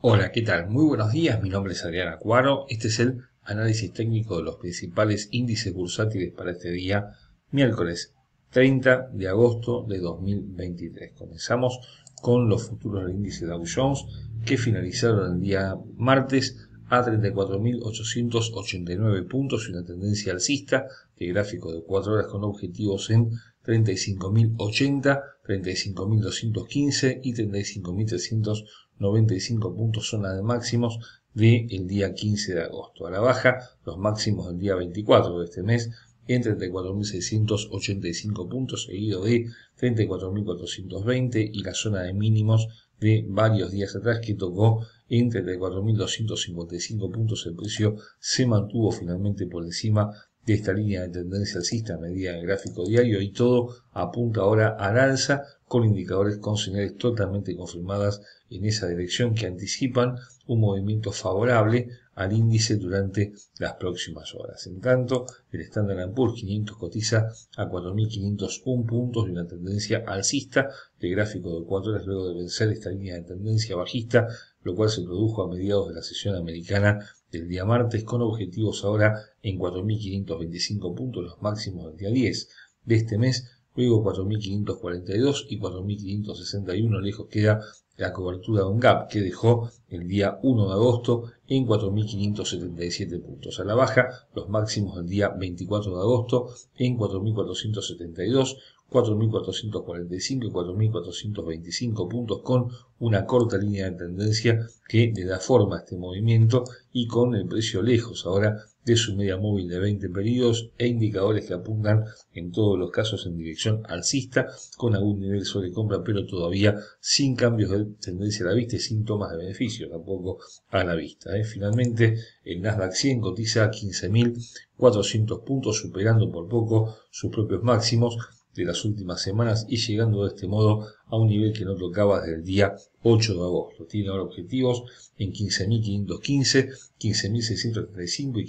Hola, ¿qué tal? Muy buenos días, mi nombre es Adrián Acuaro. Este es el análisis técnico de los principales índices bursátiles para este día, miércoles 30 de agosto de 2023. Comenzamos con los futuros del índice Dow Jones, que finalizaron el día martes a 34.889 puntos y una tendencia alcista de gráfico de 4 horas con objetivos en 35.080, 35.215 y 35.395 puntos, zona de máximos del día 15 de agosto. A la baja, los máximos del día 24 de este mes en 34.685 puntos, seguido de 34.420 y la zona de mínimos de varios días atrás que tocó en 34.255 puntos. El precio se mantuvo finalmente por encima de esta línea de tendencia alcista a medida del gráfico diario y todo apunta ahora al alza con indicadores con señales totalmente confirmadas en esa dirección que anticipan un movimiento favorable al índice durante las próximas horas. En tanto, el Standard & Poor's 500 cotiza a 4.501 puntos y una tendencia alcista de gráfico de 4 horas luego de vencer esta línea de tendencia bajista, lo cual se produjo a mediados de la sesión americana del día martes, con objetivos ahora en 4.525 puntos, los máximos del día 10 de este mes, luego 4.542 y 4.561, lejos queda la cobertura de un gap que dejó el día 1 de agosto en 4.577 puntos. A la baja, los máximos del día 24 de agosto en 4.472, 4.445 y 4.425 puntos, con una corta línea de tendencia que le da forma a este movimiento y con el precio lejos ahora de su media móvil de 20 periodos e indicadores que apuntan en todos los casos en dirección alcista, con algún nivel sobre compra pero todavía sin cambios de tendencia a la vista y sin tomas de beneficio tampoco a la vista. Finalmente, el Nasdaq 100 cotiza a 15.400 puntos, superando por poco sus propios máximos de las últimas semanas y llegando de este modo a un nivel que no tocaba desde el día 8 de agosto. Tiene ahora objetivos en 15.515, 15.635 y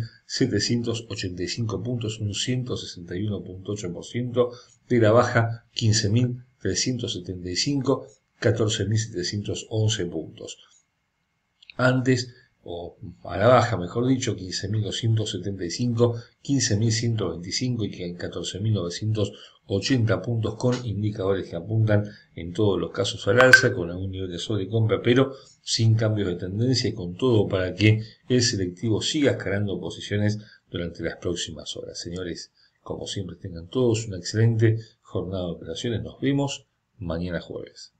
15.785 puntos, un 161.8% de la baja, 15.375, 14.711 puntos. Antes, o a la baja mejor dicho, 15.275, 15.125 y 14.980 puntos, con indicadores que apuntan en todos los casos al alza, con algún nivel de sobrecompra pero sin cambios de tendencia y con todo para que el selectivo siga escalando posiciones durante las próximas horas. Señores, como siempre tengan todos una excelente jornada de operaciones. Nos vemos mañana jueves.